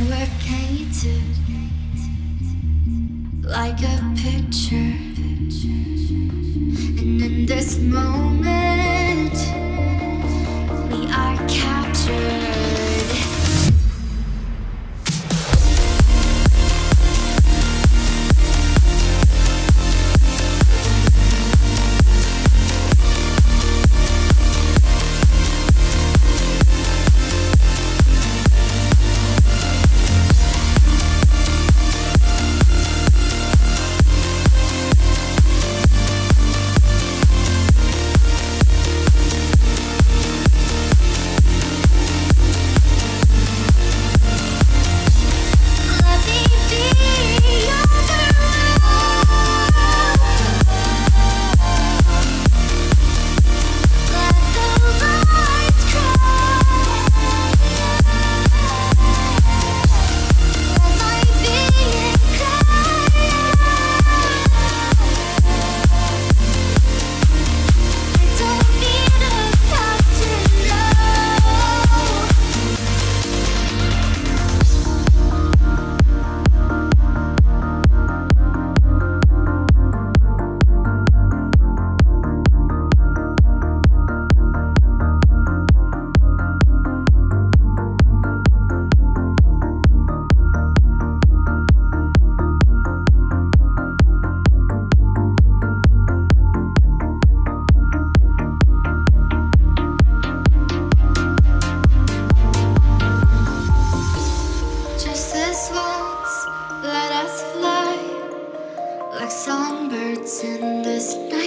and we're painted like a picture. And in this moment, we are captured. Songbirds in the sky.